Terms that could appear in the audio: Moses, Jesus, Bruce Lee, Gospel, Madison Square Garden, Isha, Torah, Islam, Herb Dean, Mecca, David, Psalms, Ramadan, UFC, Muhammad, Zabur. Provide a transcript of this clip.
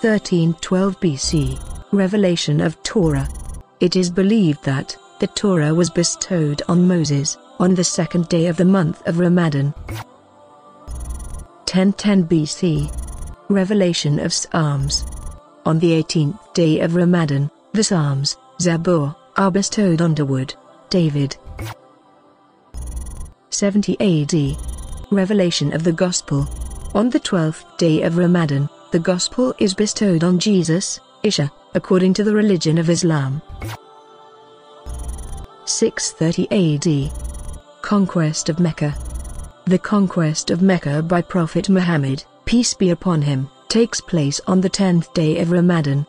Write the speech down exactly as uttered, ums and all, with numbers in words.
thirteen twelve B C, revelation of Torah. It is believed that the Torah was bestowed on Moses on the second day of the month of Ramadan. ten ten B C, revelation of Psalms. On the eighteenth day of Ramadan, the Psalms, Zabur, are bestowed on David. David. seventy A D, revelation of the Gospel. On the twelfth day of Ramadan, the Gospel is bestowed on Jesus, Isha, according to the religion of Islam. six thirty A D, conquest of Mecca. The conquest of Mecca by Prophet Muhammad, peace be upon him, takes place on the tenth day of Ramadan.